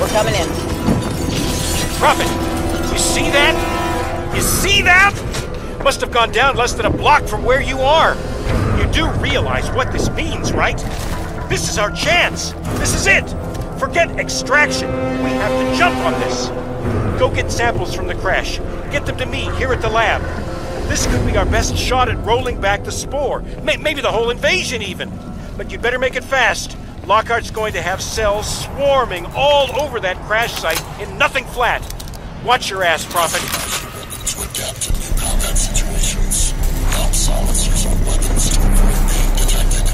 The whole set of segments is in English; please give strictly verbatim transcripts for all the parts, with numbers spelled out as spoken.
We're coming in. Prophet, you see that? You see that? Must have gone down less than a block from where you are. You do realize what this means, right? This is our chance. This is it. Forget extraction. We have to jump on this. Go get samples from the crash. Get them to me here at the lab. This could be our best shot at rolling back the spore. Maybe the whole invasion, even. But you'd better make it fast. Lockhart's going to have cells swarming all over that crash site in nothing flat. Watch your ass, Prophet. To adapt to new combat situations, obsolescence on weapons to avoid being detected.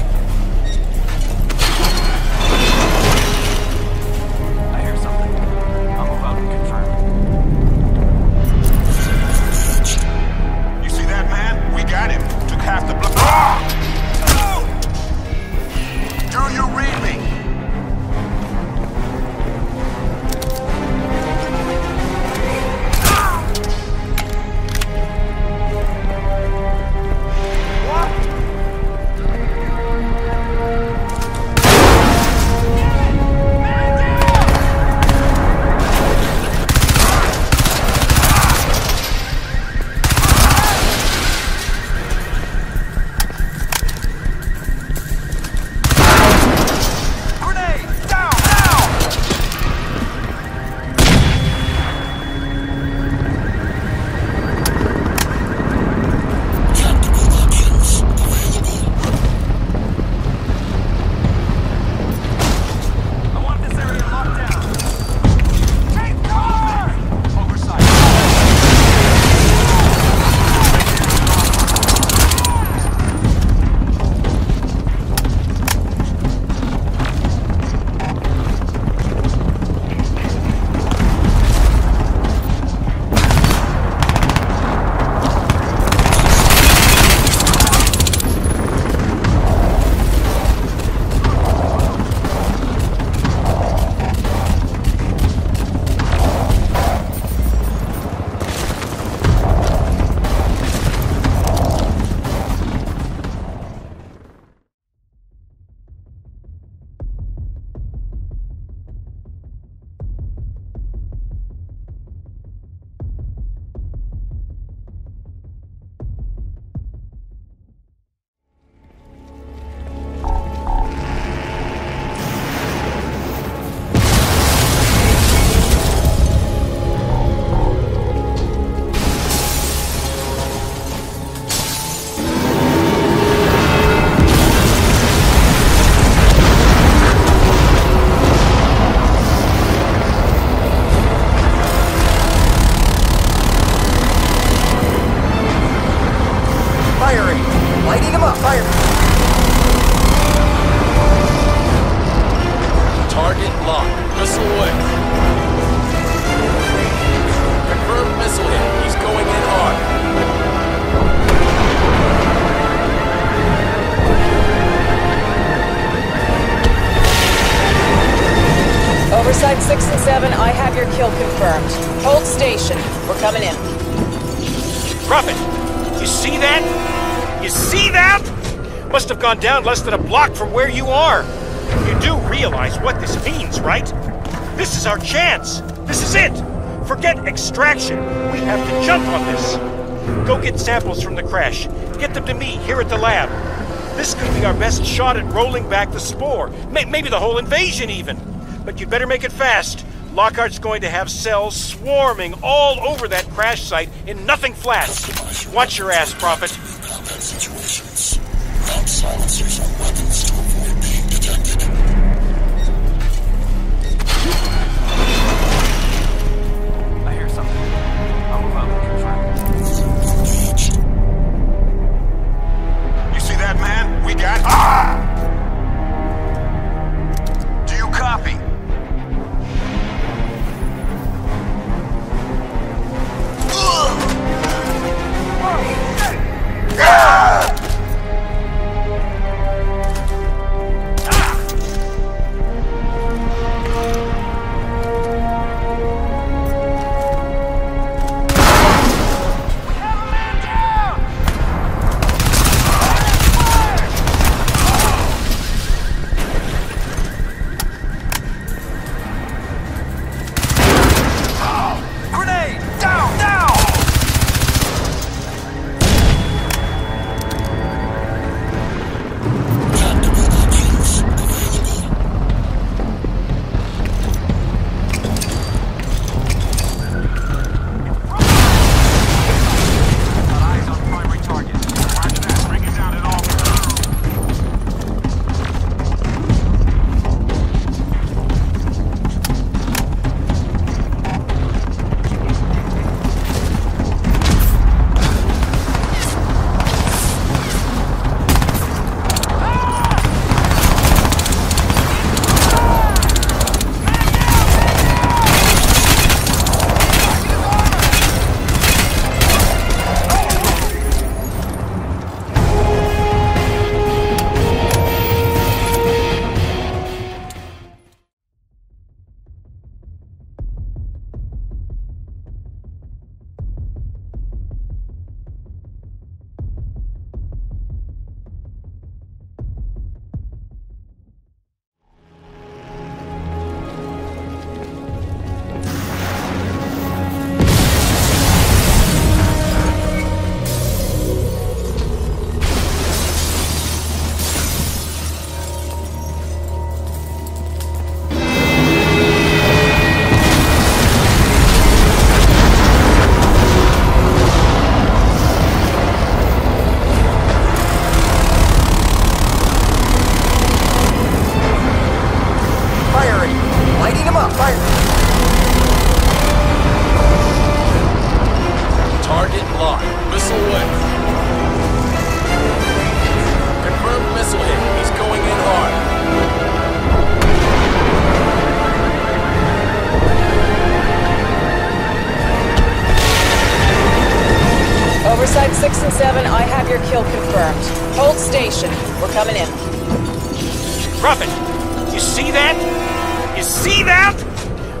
six and seven, I have your kill confirmed. Hold station. We're coming in. Prophet, you see that? You see that? Must have gone down less than a block from where you are. You do realize what this means, right? This is our chance. This is it. Forget extraction. We have to jump on this. Go get samples from the crash. Get them to me here at the lab. This could be our best shot at rolling back the spore. Maybe the whole invasion, even. But you'd better make it fast. Lockhart's going to have cells swarming all over that crash site in nothing flat. Watch your ass, Prophet. Combat situations. Mount silencers on weapons to avoid being detected. I hear something. I'll move out and confirm. You see that, man? We got... Ah! Do you copy? Ah! Lock. Missile away. Confirmed missile hit. He's going in hard. Oversight six and seven, I have your kill confirmed. Hold station. We're coming in. Prophet! You see that? You see that?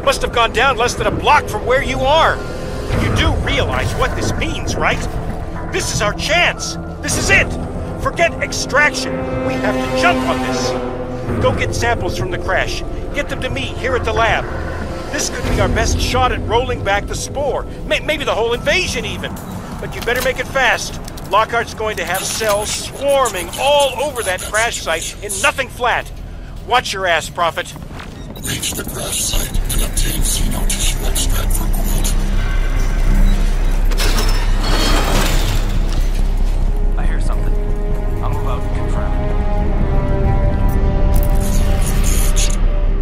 Must have gone down less than a block from where you are. You do realize what this means, right? This is our chance. This is it. Forget extraction. We have to jump on this. Go get samples from the crash. Get them to me here at the lab. This could be our best shot at rolling back the spore. Maybe the whole invasion even. But you better make it fast. Lockhart's going to have cells swarming all over that crash site in nothing flat. Watch your ass, Prophet. Reach the crash site and obtain xeno tissue extract for Gould. I hear something. I'll move out and confirm.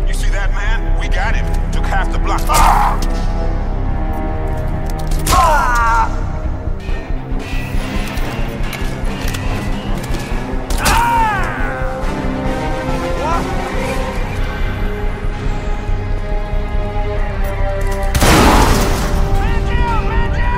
You see that man? We got him. Took half the block. Ah! Ah! Ah! Man down! Man down!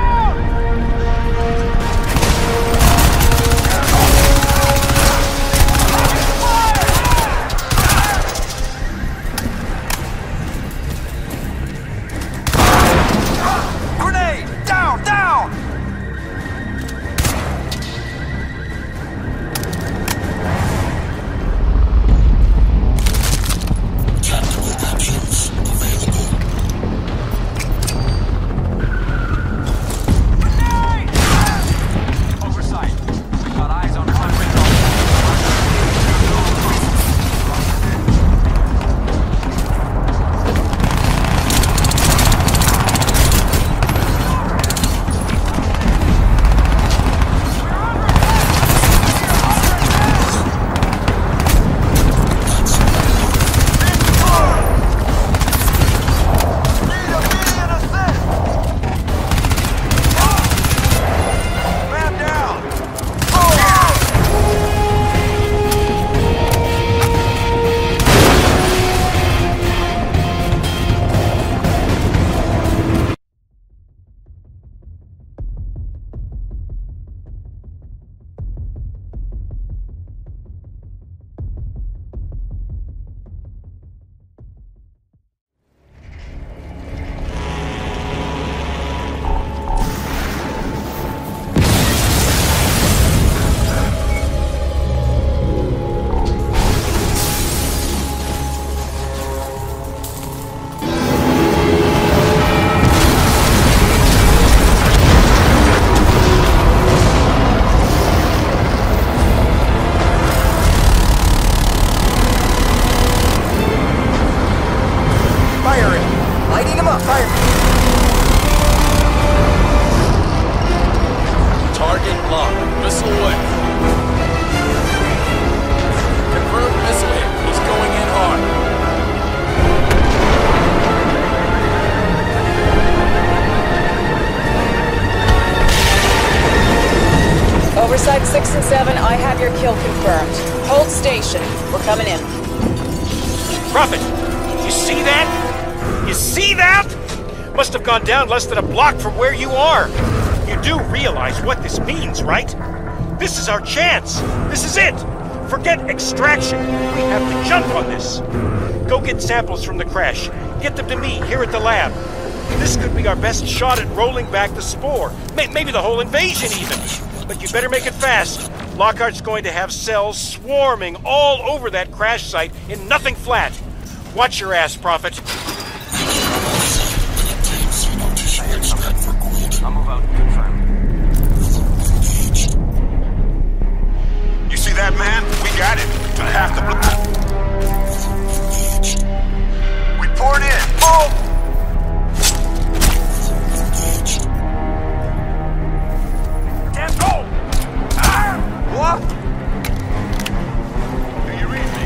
Six and seven, I have your kill confirmed. Hold station. We're coming in. Prophet! You see that? You see that? Must have gone down less than a block from where you are. You do realize what this means, right? This is our chance. This is it. Forget extraction. We have to jump on this. Go get samples from the crash. Get them to me here at the lab. This could be our best shot at rolling back the spore. Maybe the whole invasion even. But you better make it fast. Lockhart's going to have cells swarming all over that crash site in nothing flat. Watch your ass, Prophet. I'll move out and confirm. You see that man? We got him. To half the block. Report in. Oh! What? Do you read me?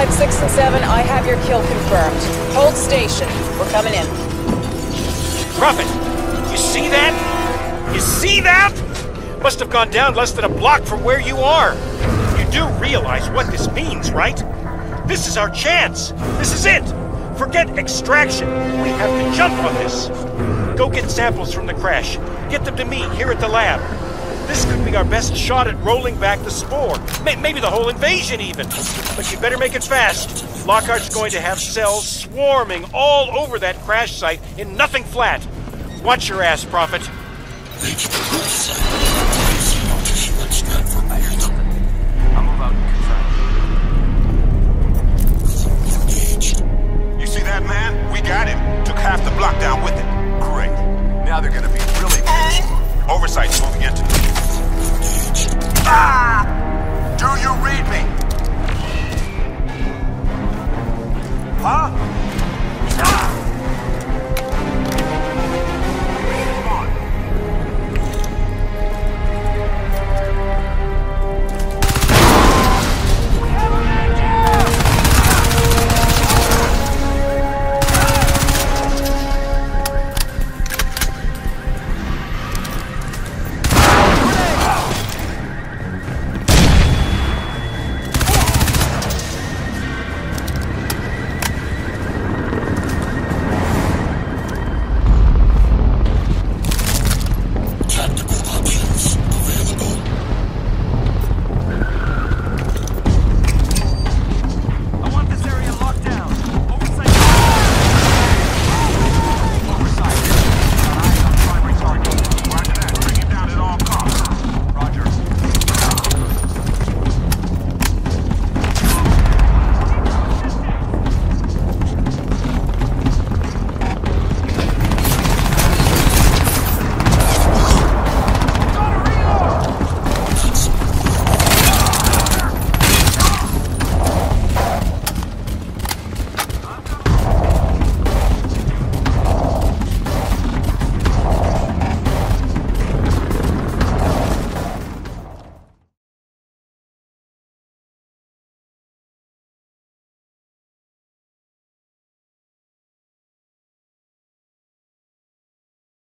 Side six and seven, I have your kill confirmed. Hold station. We're coming in. Prophet! You see that? You see that? Must have gone down less than a block from where you are. You do realize what this means, right? This is our chance. This is it. Forget extraction. We have to jump on this. Go get samples from the crash. Get them to me here at the lab. This could be our best shot at rolling back the spore. Maybe the whole invasion, even. But you better make it fast. Lockhart's going to have cells swarming all over that crash site in nothing flat. Watch your ass, Prophet.